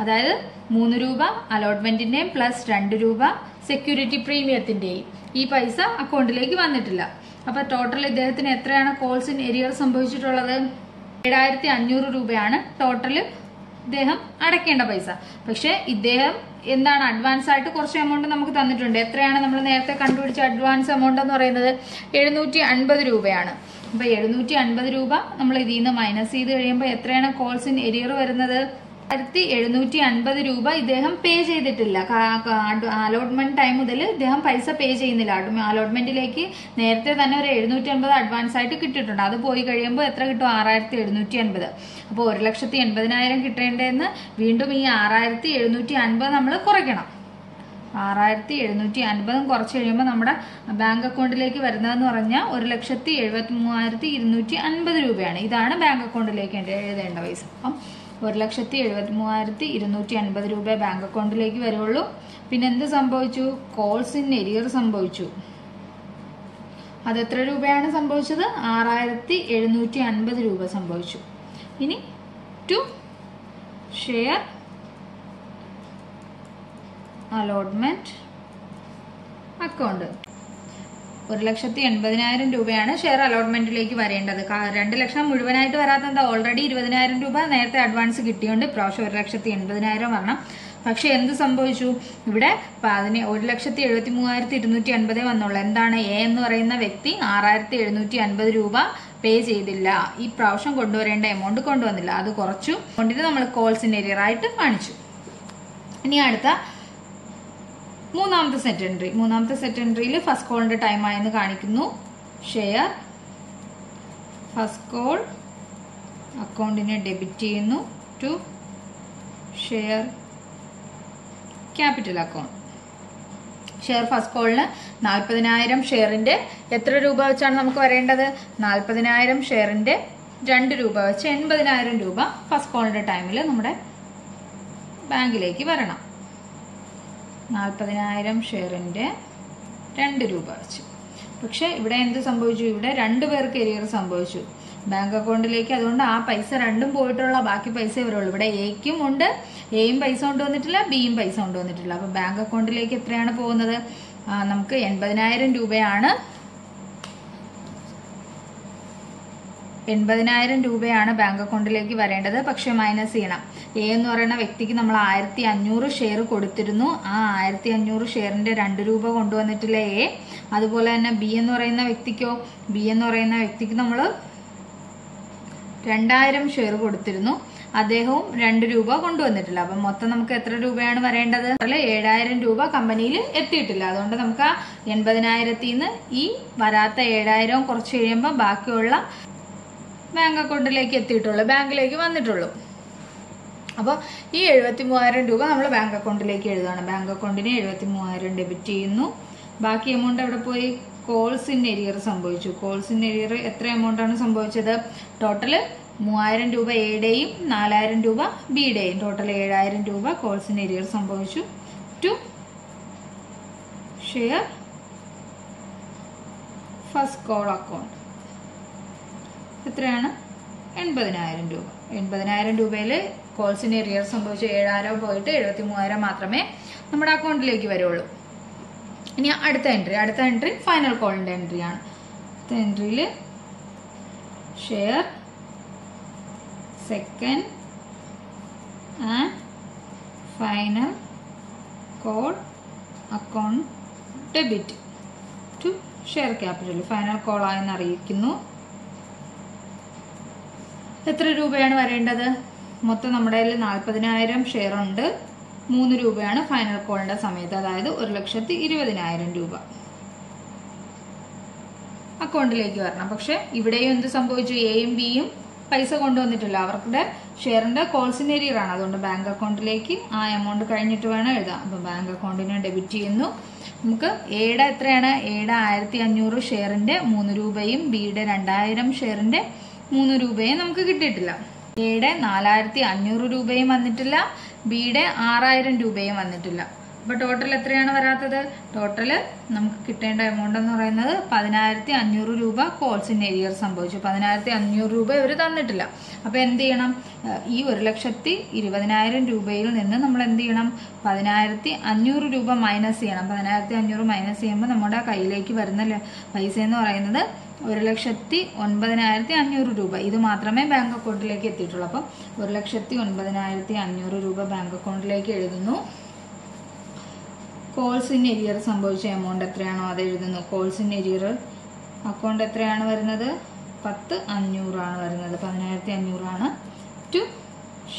അതായത് 3 രൂപ അലോട്ട്മെന്റിന്റെയും പ്ലസ് 2 രൂപ സെക്യൂരിറ്റി പ്രീമിയത്തിന്റെയും ഈ പൈസ അക്കൗണ്ടിലേക്ക് വന്നിട്ടില്ല അപ്പൊ ടോട്ടൽ ഇദ്ദേഹത്തിന് എത്രയാണ് കോൾസ് ഇൻ എരിയർ സംഭവിച്ചിട്ടുള്ളത് 7,500 രൂപയാണ് ടോട്ടൽ ഇദ്ദേഹം അടയ്ക്കേണ്ട പൈസ പക്ഷെ ഇദ്ദേഹം എന്താണ് അഡ്വാൻസ് ആയിട്ട് കുറച്ച് എമൗണ്ട് നമുക്ക് തന്നിട്ടുണ്ട് എത്രയാണ് നമ്മൾ നേരത്തെ കണ്ടുപിടിച്ച അഡ്വാൻസ് എമൗണ്ട് എന്ന് പറയുന്നത് 750 രൂപയാണ് അപ്പോൾ 750 രൂപ നമ്മൾ ഇതിൽ നിന്ന് മൈനസ് ചെയ്ത് കഴിയുമ്പോൾ എത്രയാണ് കോൾസ് ഇൻ എരിയർ വരുന്നത് 1750 രൂപ ഇദ്ദേഹം പേ ചെയ്തിട്ടില്ല അലോട്ട്മെന്റ് ടൈം മുതൽ ഇദ്ദേഹം പൈസ പേ ചെയ്യുന്നില്ല അലോട്ട്മെന്റിലേക്ക് നേരത്തെ തന്നെ ഒരു 750 അഡ്വാൻസ് ആയിട്ട് കിട്ടിയിട്ടുണ്ട് അത് പോയി കഴിയുമ്പോൾ എത്ര കിട്ടും 6750 അപ്പോൾ 1,80,000 കിട്ടേണ്ടതെന്ന് വീണ്ടും ഈ 6750 നമ്മൾ കുറയ്ക്കണം 6750 കുറച്ച് കഴിയുമ്പോൾ നമ്മുടെ ബാങ്ക് അക്കൗണ്ടിലേക്ക് വരുന്നതെന്ന് പറഞ്ഞാൽ 1,73,250 രൂപയാണ് ഇതാണ് ബാങ്ക് അക്കൗണ്ടിലേക്ക് എഴുതേണ്ട പൈസ അപ്പം 1,73,250 രൂപ ബാങ്ക് അക്കൗണ്ടിലേക്ക് വരുള്ളൂ പിന്നെ എന്ത് സംഭവിച്ചു കോൾസിന് എരിയർ സംഭവിച്ചു അത് എത്ര രൂപയാണ് സംഭവിച്ചത് 6,750 രൂപ സംഭവിച്ചു ഇനി ടു ഷെയർ അലോട്ട്മെന്റ് അക്കൗണ്ട് 1,80,000 രൂപയാണ് ഷെയർ അലോട്ട്മെന്റിലേക്ക് വരേണ്ടത് 2,00,000 മുഴുവനായിട്ട് വരാത്ത എന്താ ഓൾറെഡി 20,000 രൂപ നേരത്തെ അഡ്വാൻസ് കിട്ടിയുണ്ട് പ്രാവശ്യം 1,80,000 വരണം പക്ഷെ എന്ത് സംഭവിച്ചു ഇവിടെ 1,73,250 വന്നുള്ളൂ എന്താണ് എ എന്ന് പറയുന്ന വ്യക്തി 6,750 രൂപ പേ ചെയ്തില്ല ഈ പ്രാവശ്യം കൊണ്ടുവരേണ്ട എമൗണ്ട് കൊണ്ടുവന്നില്ല അത് കുറച്ചു കൊണ്ടിട്ട് നമ്മൾ കോൾസിന്റെ എരിയറായിട്ട് കാണിച്ചു ഇനി അടുത്ത മൂന്നാമത്തെ സെക്കൻഡറിയിൽ ഫസ്റ്റ് കോളിന്റെ ടൈം ആയെന്ന് കാണിക്കുന്നു ഷെയർ ഫസ്റ്റ് കോൾ അക്കൗണ്ടിനെ ഡെബിറ്റ് ചെയ്യുന്നു to share capital account share first കോളിന് 40,000 ഷെയറിന്റെ എത്ര രൂപ വെച്ചാണ് നമുക്ക് വരേണ്ടത് 40,000 ഷെയറിന്റെ 2 രൂപ വെച്ച് 80,000 രൂപ ഫസ്റ്റ് കോളിന്റെ ടൈമിൽ നമ്മുടെ ബാങ്കിലേക്ക് വരണം 40,000 ഷെയറിന്റെ 2 രൂപ വെച്ചു പക്ഷെ ഇവിടെ എന്ത് സംഭവിച്ചു ഇവിടെ 2 പേർക്ക് എരിയർ സംഭവിച്ചു ബാങ്ക് അക്കൗണ്ടിലേക്ക് അതുകൊണ്ട് ആ പൈസ 2 പോയിട്ടുള്ള ബാക്കി പൈസ ഇവരുള്ളൂ ഇവിടെ എക്കും ഉണ്ട് എയും പൈസ കൊണ്ടുവന്നിട്ടില്ല ബിയും പൈസ കൊണ്ടുവന്നിട്ടില്ല അപ്പൊ ബാങ്ക് അക്കൗണ്ടിലേക്ക് എത്രയാണ് പോകുന്നത് നമുക്ക് 80,000 രൂപയാണ് 80,000 രൂപയാണ് ബാങ്ക് അക്കൗണ്ടിലേക്ക് വരേണ്ടത് പക്ഷെ മൈനസ് ചെയ്യണം എ എന്ന് പറയുന്ന വ്യക്തിക്ക് നമ്മൾ 1,500 ഷെയർ കൊടുത്തിരുന്നു ആ 1,500 ഷെയറിന്റെ 2 രൂപ കൊണ്ടുവന്നിട്ടില്ല എ അതുപോലെ തന്നെ ബി എന്ന് പറയുന്ന വ്യക്തിക്കോ നമ്മൾ 2,000 ഷെയർ കൊടുത്തിരുന്നു അദ്ദേഹവും 2 രൂപ കൊണ്ടുവന്നിട്ടില്ല അപ്പം മൊത്തം നമുക്ക് എത്ര രൂപയാണ് വരേണ്ടത് 7,000 രൂപ കമ്പനിയിൽ എത്തിയിട്ടില്ല അതുകൊണ്ട് നമുക്ക് ആ 80,000ത്തിൽ നിന്ന് ഈ വരാത്ത 7,000 കുറച്ച് കഴിയുമ്പോൾ ബാക്കിയുള്ള ബാങ്ക് അക്കൗണ്ടിലേക്ക് എത്തിയിട്ടുള്ളൂ ബാങ്കിലേക്ക് വന്നിട്ടുള്ളൂ അപ്പോൾ ഈ 73,000 രൂപ നമ്മൾ ബാങ്ക് അക്കൗണ്ടിലേക്ക് എഴുതുകയാണ് ബാങ്ക് അക്കൗണ്ടിന് 73,000 ഡെബിറ്റ് ചെയ്യുന്നു ബാക്കി എമൗണ്ട് അവിടെ പോയി കോൾസിൻ്റെ എരിയർ സംഭവിച്ചു കോൾസിൻ്റെ എരിയർ എത്ര എമൗണ്ടാണ് സംഭവിച്ചത് ടോട്ടൽ 3,000 രൂപ എയുടെയും 4,000 രൂപ ബിയുടെയും ടോട്ടൽ 7,000 രൂപ കോൾസിൻ്റെ എരിയർ സംഭവിച്ചു to share first call account എത്രയാണ് 80,000 രൂപ 80,000 രൂപയിൽ കോൾസിന് എറിയർ സംഭവിച്ച 7,000 പോയിട്ട് 73,000 മാത്രമേ നമ്മുടെ അക്കൗണ്ടിലേക്ക് വരുള്ളൂ ഇനി അടുത്ത എൻട്രി ഫൈനൽ കോളിന്റെ എൻട്രിയാണ് അടുത്ത എൻട്രിയിൽ share second and final call account debit to share capital final call ആയെന്ന് അറിയിക്കുന്നു എത്ര രൂപയാണ് വരേണ്ടത് മൊത്തം നമ്മുടെ കയ്യിൽ 40,000 ഷെയർ ഉണ്ട് 3 രൂപയാണ് ഫൈനൽ കോളിന്റെ സമയത്ത് അതായത് 1,20,000 രൂപ അക്കൗണ്ടിലേക്ക് വരണം പക്ഷെ ഇവിടെയും എന്ത് സംഭവിച്ചു എയും ബിയും പൈസ കൊണ്ടുവന്നിട്ടില്ല അവരുടെ ഷെയറിന്റെ കോൾസിന് എരിയറാണ് അതുകൊണ്ട് ബാങ്ക് അക്കൗണ്ടിലേക്ക് ആ എമൗണ്ട് കഴിഞ്ഞിട്ട് വേണം എഴുതാം അപ്പൊ ബാങ്ക് അക്കൗണ്ടിനെ ഡെബിറ്റ് ചെയ്യുന്നു നമുക്ക് എയുടെ എത്രയാണ് എയുടെ 1,500 ഷെയറിന്റെ 3 രൂപയും ബിയുടെ 2,000 ഷെയറിന്റെ 3 രൂപയും നമുക്ക് കിട്ടിയിട്ടില്ല എയുടെ 4,500 രൂപയും വന്നിട്ടില്ല ബിയുടെ 6,000 രൂപയും വന്നിട്ടില്ല അപ്പൊ ടോട്ടൽ എത്രയാണ് വരാത്തത് ടോട്ടല് നമുക്ക് കിട്ടേണ്ട എമൗണ്ട് എന്ന് പറയുന്നത് 10,500 രൂപ കോൾസിന് എരിയർ സംഭവിച്ചു 10,500 രൂപ ഇവർ തന്നിട്ടില്ല അപ്പൊ എന്ത് ചെയ്യണം ഈ 1,20,000 രൂപയിൽ നിന്ന് നമ്മൾ എന്ത് ചെയ്യണം 10,500 രൂപ മൈനസ് ചെയ്യണം 10,500 മൈനസ് ചെയ്യുമ്പോൾ നമ്മുടെ കയ്യിലേക്ക് വരുന്ന പൈസ എന്ന് പറയുന്നത് 1,09,500 രൂപ ഇത് മാത്രമേ ബാങ്ക് അക്കൗണ്ടിലേക്ക് എത്തിയിട്ടുള്ളൂ അപ്പം 1,09,500 രൂപ ബാങ്ക് അക്കൗണ്ടിലേക്ക് എഴുതുന്നു കോൾസിന് എരിയർ സംഭവിച്ച എമൗണ്ട് എത്രയാണോ അത് എഴുതുന്നു കോൾസിന് എരിയർ അക്കൗണ്ട് എത്രയാണ് വരുന്നത് 10,500 ആണ് വരുന്നത് 10,500 ആണ് to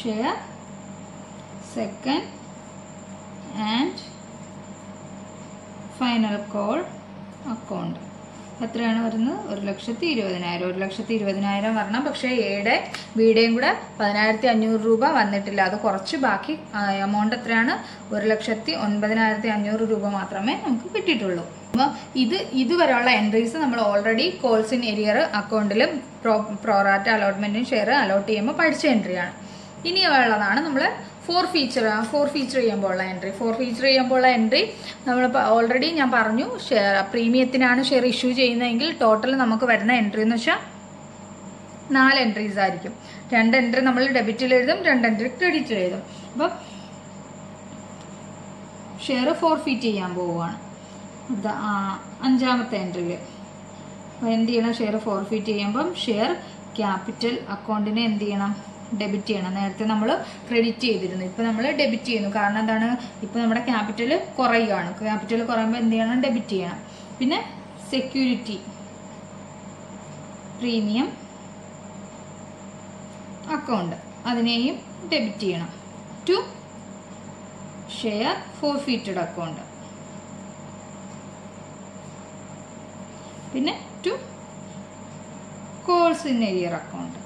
share second and final call account. എത്രയാണ് വരുന്നത്? 1,20,000. 1,20,000 വരണം. പക്ഷേ എയുടെ ബിയുടെയും കൂടെ 15,500 രൂപ വന്നിട്ടില്ല. അത് കുറച്ച് ബാക്കി എമൗണ്ട് എത്രയാണ്? 1,09,500 രൂപ മാത്രമേ നമുക്ക് കിട്ടിയിട്ടുള്ളൂ. അപ്പോൾ ഇതുവരെയുള്ള എൻട്രീസ് നമ്മൾ ഓൾറെഡി കോൾസ് ഇൻ എരിയർ അക്കൗണ്ടിലും പ്രോറാറ്റ അലോട്ട്മെന്റിന് ഷെയർ അലോട്ട് ചെയ്യുമ്പോൾ പഠിച്ച എൻട്രിയാണ്. ഇനിയുള്ളതാണ് നമ്മൾ ഫോർ ഫീച്ചർ ചെയ്യുമ്പോഴുള്ള എൻട്രി. ഫോർ ഫീച്ചർ ചെയ്യുമ്പോഴുള്ള എൻട്രി നമ്മൾ ഓൾറെഡി ഞാൻ പറഞ്ഞു, ഷെയർ പ്രീമിയത്തിനാണ് ഷെയർ ഇഷ്യൂ ചെയ്യുന്നതെങ്കിൽ ടോട്ടൽ നമുക്ക് വരുന്ന എൻട്രി എന്ന് വെച്ചാൽ 4 എൻട്രീസ് ആയിരിക്കും. 2 എൻട്രി നമ്മൾ ഡെബിറ്റിൽ എഴുതും, 2 എൻട്രി ക്രെഡിറ്റിൽ എഴുതും. അപ്പം ഷെയർ ഫോർഫീറ്റ് ചെയ്യാൻ പോവുകയാണ്. 5-ാമത്തെ എൻട്രിയിൽ അപ്പോൾ എന്ത് ചെയ്യണം? ഷെയർ ഫോർഫീറ്റ് ചെയ്യുമ്പം ഷെയർ ക്യാപിറ്റൽ അക്കൗണ്ടിനെ എന്ത് ചെയ്യണം? ഡെബിറ്റ് ചെയ്യണം. നേരത്തെ നമ്മൾ ക്രെഡിറ്റ് ചെയ്തിരുന്നു, ഇപ്പോൾ നമ്മൾ ഡെബിറ്റ് ചെയ്യുന്നു. കാരണം എന്താണ്? ഇപ്പോൾ നമ്മുടെ ക്യാപിറ്റൽ കുറയുകയാണ്. ക്യാപിറ്റൽ കുറയുമ്പോൾ എന്ത് ചെയ്യണം? ഡെബിറ്റ് ചെയ്യണം. പിന്നെ സെക്യൂരിറ്റി പ്രീമിയം അക്കൗണ്ട് അതിനെയും ഡെബിറ്റ് ചെയ്യണം ടു ഷെയർ ഫോർഫീറ്റഡ് അക്കൗണ്ട്, പിന്നെ to calls in arrear account.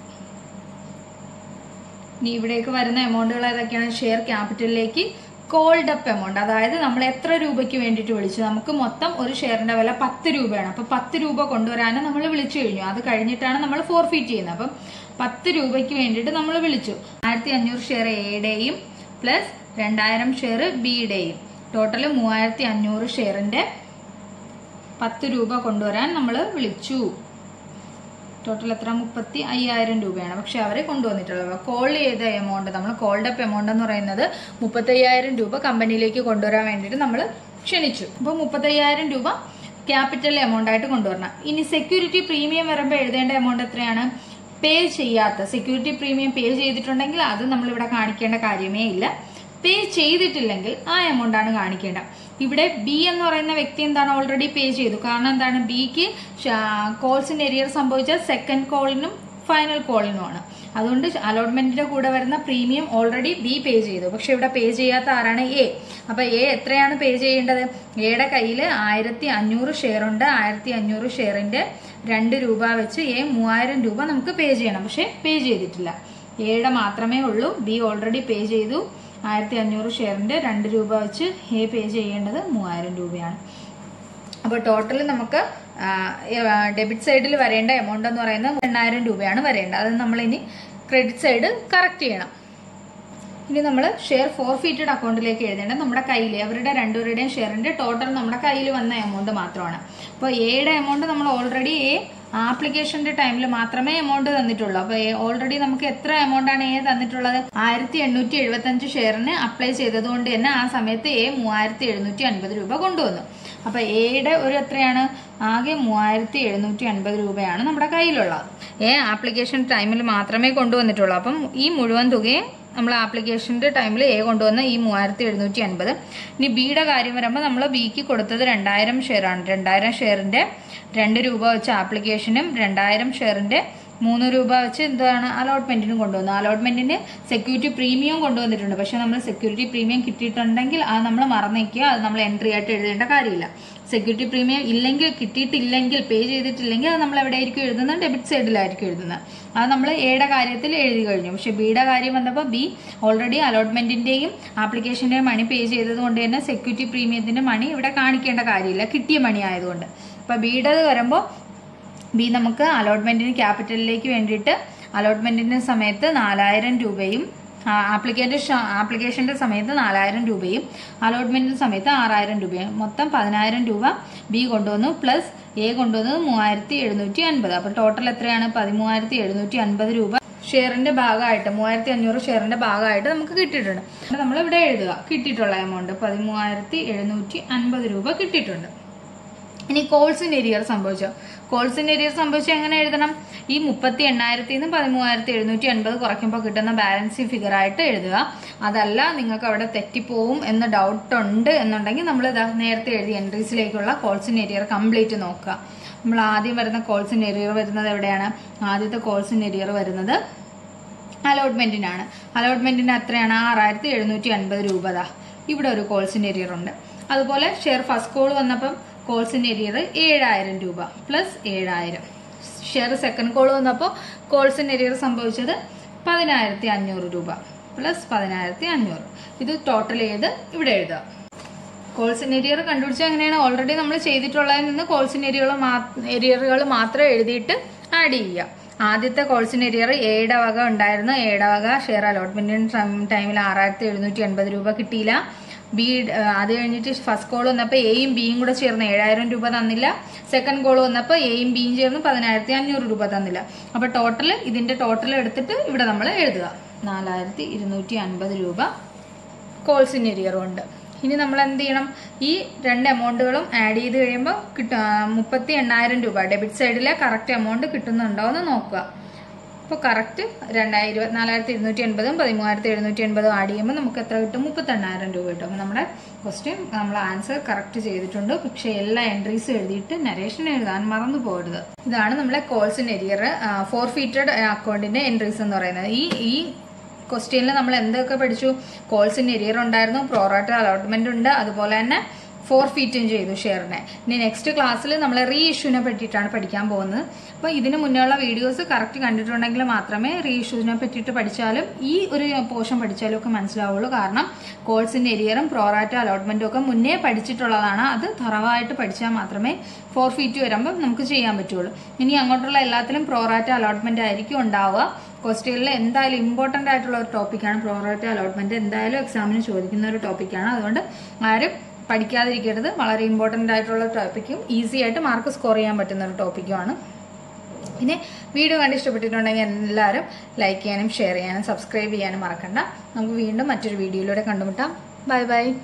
ഇനി ഇവിടേക്ക് വരുന്ന എമൗണ്ടുകൾ ഏതൊക്കെയാണ്? ഷെയർ ക്യാപിറ്റലിലേക്ക് കോൾഡ് അപ്പ് എമൗണ്ട്, അതായത് നമ്മൾ എത്ര രൂപയ്ക്ക് വേണ്ടിയിട്ട് വിളിച്ചു? നമുക്ക് മൊത്തം ഒരു ഷെയറിന്റെ വില 10 രൂപയാണ്. അപ്പം 10 രൂപ കൊണ്ടുവരാനും നമ്മൾ വിളിച്ചു കഴിഞ്ഞു. അത് കഴിഞ്ഞിട്ടാണ് നമ്മൾ ഫോർഫീറ്റ് ചെയ്യുന്നത്. അപ്പം 10 രൂപയ്ക്ക് വേണ്ടിയിട്ട് നമ്മൾ വിളിച്ചു. 1500 ഷെയർ എയുടെയും പ്ലസ് 2000 ഷെയർ ബിയുടെയും ടോട്ടൽ 3500 ഷെയറിന്റെ 10 രൂപ കൊണ്ടുവരാൻ നമ്മൾ വിളിച്ചു. ടോട്ടൽ എത്ര? 35,000 രൂപയാണ്. പക്ഷെ അവരെ കൊണ്ടുവന്നിട്ടുള്ളത് കോൾ ചെയ്ത എമൗണ്ട്, നമ്മൾ കോൾഡ് അപ്പ് എമൗണ്ട് എന്ന് പറയുന്നത് 35,000 രൂപ കമ്പനിയിലേക്ക് കൊണ്ടുവരാൻ വേണ്ടിയിട്ട് നമ്മൾ ക്ഷണിച്ചു. അപ്പോൾ 35,000 രൂപ ക്യാപിറ്റൽ എമൗണ്ട് ആയിട്ട് കൊണ്ടുവരണം. ഇനി സെക്യൂരിറ്റി പ്രീമിയം വരുമ്പോൾ എഴുതേണ്ട എമൗണ്ട് എത്രയാണ്? പേ ചെയ്യാത്ത, സെക്യൂരിറ്റി പ്രീമിയം പേ ചെയ്തിട്ടുണ്ടെങ്കിൽ അത് നമ്മളിവിടെ കാണിക്കേണ്ട കാര്യമേ ഇല്ല. പേ ചെയ്തിട്ടില്ലെങ്കിൽ ആ എമൗണ്ടാണ് കാണിക്കേണ്ട. ഇവിടെ ബി എന്ന് പറയുന്ന വ്യക്തി എന്താണ്? ഓൾറെഡി പേ ചെയ്തു. കാരണം എന്താണ്? ബിക്ക് കോൾസിന്റെ എരിയർ സംഭവിച്ചാൽ സെക്കൻഡ് കോളിനും ഫൈനൽ കോളിനുമാണ്. അതുകൊണ്ട് അലോട്ട്മെന്റിന്റെ കൂടെ വരുന്ന പ്രീമിയം ഓൾറെഡി ബി പേ ചെയ്തു. പക്ഷെ ഇവിടെ പേ ചെയ്യാത്ത ആരാണ്? എ. അപ്പൊ എ എത്രയാണ് പേ ചെയ്യേണ്ടത്? എയുടെ കയ്യിൽ 1,500 ഷെയർ ഉണ്ട്. 1,500 ഷെയറിന്റെ 2 രൂപ വെച്ച് എ 3,000 രൂപ നമുക്ക് പേ ചെയ്യണം. പക്ഷെ പേ ചെയ്തിട്ടില്ല. എയുടെ മാത്രമേ ഉള്ളൂ. ബി ഓൾറെഡി പേ ചെയ്തു. 1,500 ഷെയറിന്റെ 2 രൂപ വെച്ച് എ പേ ചെയ്യേണ്ടത് 3,000 രൂപയാണ്. അപ്പോൾ ടോട്ടൽ നമുക്ക് ഡെബിറ്റ് സൈഡിൽ വരേണ്ട എമൗണ്ട് എന്ന് പറയുന്നത് 8,000 രൂപയാണ് വരേണ്ടത്. അത് നമ്മൾ ഇനി ക്രെഡിറ്റ് സൈഡ് കറക്റ്റ് ചെയ്യണം. ഇനി നമ്മൾ ഷെയർ ഫോർഫീറ്റഡ് അക്കൗണ്ടിലേക്ക് എഴുതേണ്ടത് നമ്മുടെ കയ്യിൽ അവരുടെ രണ്ടുപേരുടെയും ഷെയറിന്റെ ടോട്ടൽ നമ്മുടെ കയ്യിൽ വന്ന എമൗണ്ട് മാത്രമാണ്. അപ്പോൾ എയുടെ എമൗണ്ട് നമ്മൾ ഓൾറെഡി എ ആപ്ലിക്കേഷന്റെ ടൈമിൽ മാത്രമേ എമൗണ്ട് തന്നിട്ടുള്ളൂ. അപ്പോൾ ഓൾറെഡി നമുക്ക് എത്ര എമൗണ്ട് ആണ് എ തന്നിട്ടുള്ളത്? 1,875 ഷെയറിന് അപ്ലൈ ചെയ്തതുകൊണ്ട് തന്നെ ആ സമയത്ത് എ 3,750 രൂപ കൊണ്ടുവന്നു. അപ്പോൾ എയുടെ ഒരു എത്രയാണ്? ആകെ 3,750 രൂപയാണ് നമ്മുടെ കയ്യിലുള്ളത്. എ ആപ്ലിക്കേഷൻ ടൈമിൽ മാത്രമേ കൊണ്ടുവന്നിട്ടുള്ളൂ. അപ്പം ഈ മുഴുവൻ തുകയെ നമ്മൾ ആപ്ലിക്കേഷൻ്റെ ടൈമിൽ എ കൊണ്ടുവന്ന ഈ 3,750. ഇനി ബിയുടെ കാര്യം വരുമ്പോൾ നമ്മൾ ബിക്ക് കൊടുത്തത് 2,000 ഷെയറാണ്. 2,000 ഷെയറിൻ്റെ 2 രൂപ വെച്ച് ആപ്ലിക്കേഷനും 2,000 ഷെയറിൻ്റെ 3 രൂപ വെച്ച് എന്താണ് അലോട്ട്മെന്റിനും കൊണ്ടുവന്നു. അലോട്ട്മെന്റിന് സെക്യൂരിറ്റി പ്രീമിയം കൊണ്ടുവന്നിട്ടുണ്ട്. പക്ഷെ നമ്മൾ സെക്യൂരിറ്റി പ്രീമിയം കിട്ടിയിട്ടുണ്ടെങ്കിൽ അത് നമ്മൾ മറന്നേക്കുക. അത് നമ്മൾ എൻട്രി ആയിട്ട് എഴുതേണ്ട കാര്യമില്ല. സെക്യൂരിറ്റി പ്രീമിയം ഇല്ലെങ്കിൽ, കിട്ടിയിട്ടില്ലെങ്കിൽ, പേ ചെയ്തിട്ടില്ലെങ്കിൽ അത് നമ്മൾ എവിടെയായിരിക്കും എഴുതുന്നത്? ഡെബിറ്റ് സൈഡിലായിരിക്കും എഴുതുന്നത്. അത് നമ്മൾ എയുടെ കാര്യത്തിൽ എഴുതി കഴിഞ്ഞു. പക്ഷെ ബിയുടെ കാര്യം വന്നപ്പോൾ ബി ഓൾറെഡി അലോട്ട്മെന്റിന്റെയും ആപ്ലിക്കേഷന്റെയും മണി പേ ചെയ്തത് കൊണ്ട് തന്നെ സെക്യൂരിറ്റി പ്രീമിയത്തിന്റെ മണി ഇവിടെ കാണിക്കേണ്ട കാര്യമില്ല, കിട്ടിയ മണി ആയതുകൊണ്ട്. അപ്പൊ ബിയുടേത് വരുമ്പോൾ ബി നമുക്ക് അലോട്ട്മെന്റിന് ക്യാപിറ്റലിലേക്ക് വേണ്ടിയിട്ട് അലോട്ട്മെന്റിന്റെ സമയത്ത് 4,000 രൂപയും ആപ്ലിക്കേഷന്റെ സമയത്ത് 4,000 രൂപയും അലോട്ട്മെന്റിന്റെ സമയത്ത് 6,000 രൂപയും മൊത്തം 10,000 രൂപ ബി കൊണ്ടുവന്നു. പ്ലസ് എ കൊണ്ടുവന്നത് 3,750. അപ്പൊ ടോട്ടൽ എത്രയാണ്? 13,750 രൂപ ഷെയറിന്റെ ഭാഗമായിട്ട്, 3,500 ഷെയറിന്റെ ഭാഗമായിട്ട് നമുക്ക് കിട്ടിയിട്ടുണ്ട്. നമ്മൾ ഇവിടെ എഴുതുക കിട്ടിയിട്ടുള്ള എമൗണ്ട് 13,750 രൂപ കിട്ടിയിട്ടുണ്ട്. ഇനി കോൾസിൻ എരിയർ സംഭവിച്ചോ? കോൾസിൻ എരിയർ സംഭവിച്ചാൽ എങ്ങനെ എഴുതണം? ഈ 38,000 നിന്ന് 13,750 കുറയ്ക്കുമ്പോൾ കിട്ടുന്ന ബാലൻസിങ് ഫിഗർ ആയിട്ട് എഴുതുക. അതല്ല നിങ്ങൾക്ക് അവിടെ തെറ്റിപ്പോവും എന്ന് ഡൗട്ട് ഉണ്ട് എന്നുണ്ടെങ്കിൽ നമ്മൾ നേരത്തെ എഴുതിയ എൻട്രീസിലേക്കുള്ള കോൾസിൻ എരിയർ കംപ്ലീറ്റ് നോക്കുക. നമ്മൾ ആദ്യം വരുന്ന കോൾസിൻ എരിയർ വരുന്നത് എവിടെയാണ്? ആദ്യത്തെ കോൾസിൻ എരിയർ വരുന്നത് അലോട്ട്മെന്റിനാണ്. അലോട്ട്മെന്റിന് എത്രയാണ്? 6750 രൂപ. ഇവിടെ ഒരു കോൾസിന്റെ എരിയർ ഉണ്ട്. അതുപോലെ ഷെയർ ഫസ്റ്റ് കോൾ വന്നപ്പം കോൾസിന്റെ എരിയർ 7000 രൂപ പ്ലസ് 7000. ഷെയർ സെക്കൻഡ് കോൾ വന്നപ്പോൾ കോൾസിന്റെ എരിയർ സംഭവിച്ചത് 10500 രൂപ പ്ലസ് 10500. ഇത് ടോട്ടൽ ചെയ്ത് ഇവിടെ എഴുതുക. കോൾസിൻ എരിയർ കണ്ടുപിടിച്ചാൽ എങ്ങനെയാണ്? ഓൾറെഡി നമ്മൾ ചെയ്തിട്ടുള്ളതിൽ നിന്ന് കോൾസിൻ എരിയറുകൾ മാത്രം എഴുതിയിട്ട് ആഡ് ചെയ്യുക. ആദ്യത്തെ കോൾസിൻ എരിയർ ഏഴ് വക ഉണ്ടായിരുന്നു. ഏഴ് വക ഷെയർ അലോട്ട്മെന്റിന് ടൈമിൽ 6750 രൂപ കിട്ടിയില്ല. ബി അത് കഴിഞ്ഞിട്ട് ഫസ്റ്റ് കോൾ വന്നപ്പോൾ എയും ബിയും കൂടെ ചേർന്ന് 7000 രൂപ തന്നില്ല. സെക്കൻഡ് കോൾ വന്നപ്പോൾ എയും ബിയും ചേർന്ന് 10500 രൂപ തന്നില്ല. അപ്പോൾ ടോട്ടൽ, ഇതിന്റെ ടോട്ടൽ എടുത്തിട്ട് ഇവിടെ നമ്മൾ എഴുതുക. 4250 രൂപ കോൾസിൻ എരിയറും ഉണ്ട്. ഇനി നമ്മൾ എന്ത് ചെയ്യണം? ഈ രണ്ട് എമൗണ്ടുകളും ആഡ് ചെയ്ത് കഴിയുമ്പോൾ 38000 രൂപ ഡെബിറ്റ് സൈഡിലെ കറക്റ്റ് എമൗണ്ട് കിട്ടുന്നുണ്ടോ എന്ന് നോക്കുക. അപ്പോൾ കറക്റ്റ് 2280 13780 ആഡ് ചെയ്യുമ്പോൾ നമുക്ക് എത്ര കിട്ടും? 38000 രൂപ കിട്ടും. അപ്പോൾ നമ്മുടെ ക്വസ്റ്റ്യൻ, നമ്മൾ ആൻസർ കറക്റ്റ് ചെയ്തിട്ടുണ്ട്. പക്ഷേ എല്ലാ എൻട്രീസും എഴുതിയിട്ട് നരേഷൻ എഴുതാൻ മറന്നു പോകരുത്. ഇതാണ് നമ്മളെ കോൾസിൻ എരിയർ ഫോർഫീറ്റഡ് അക്കൗണ്ടിന്റെ എൻട്രീസ് എന്ന് പറയുന്നത്. ഈ ക്വസ്റ്റ്യനിൽ നമ്മൾ എന്തൊക്കെ പഠിച്ചു? കോൾസിന്റെ എരിയർ ഉണ്ടായിരുന്നു, പ്രോറാറ്റ അലോട്ട്മെന്റ് ഉണ്ട്, അതുപോലെ തന്നെ ഫോർഫീറ്റും ചെയ്തു ഷെയറിനെ. ഇനി നെക്സ്റ്റ് ക്ലാസ്സിൽ നമ്മൾ റീ ഇഷ്യൂവിനെ പറ്റിയിട്ടാണ് പഠിക്കാൻ പോകുന്നത്. അപ്പോൾ ഇതിന് മുന്നേയുള്ള വീഡിയോസ് കറക്റ്റ് കണ്ടിട്ടുണ്ടെങ്കിൽ മാത്രമേ റീ ഇഷ്യൂവിനെ പറ്റിയിട്ട് പഠിച്ചാലും ഈ ഒരു പോർഷൻ പഠിച്ചാലും ഒക്കെ മനസ്സിലാവുള്ളൂ. കാരണം കോൾസിന്റെ എരിയറും പ്രോറാറ്റ അലോട്ട്മെന്റും ഒക്കെ മുന്നേ പഠിച്ചിട്ടുള്ളതാണ്. അത് തറവായിട്ട് പഠിച്ചാൽ മാത്രമേ ഫോർഫീറ്റ് വരുമ്പോൾ നമുക്ക് ചെയ്യാൻ പറ്റുള്ളൂ. ഇനി അങ്ങോട്ടുള്ള എല്ലാത്തിലും പ്രോറാറ്റ അലോട്ട്മെന്റ് ആയിരിക്കും ഉണ്ടാവുക. ക്വസ്റ്റ്യനിൽ എന്തായാലും ഇമ്പോർട്ടൻ്റ് ആയിട്ടുള്ള ഒരു ടോപ്പിക്കാണ് പ്രോറാറ്റ അലോട്ട്മെന്റ്. എന്തായാലും എക്സാമിന് ചോദിക്കുന്ന ഒരു ടോപ്പിക്കാണ്. അതുകൊണ്ട് ആരും പഠിക്കാതിരിക്കരുത്. വളരെ ഇമ്പോർട്ടൻ്റ് ആയിട്ടുള്ള ടോപ്പിക്കും ഈസി ആയിട്ട് മാർക്ക് സ്കോർ ചെയ്യാൻ പറ്റുന്ന ഒരു ടോപ്പിക്കുമാണ്. പിന്നെ വീഡിയോ കണ്ട് ഇഷ്ടപ്പെട്ടിട്ടുണ്ടെങ്കിൽ എല്ലാവരും ലൈക്ക് ചെയ്യാനും ഷെയർ ചെയ്യാനും സബ്സ്ക്രൈബ് ചെയ്യാനും മറക്കണ്ട. നമുക്ക് വീണ്ടും മറ്റൊരു വീഡിയോയിലൂടെ കണ്ടുമുട്ടാം. Bye by.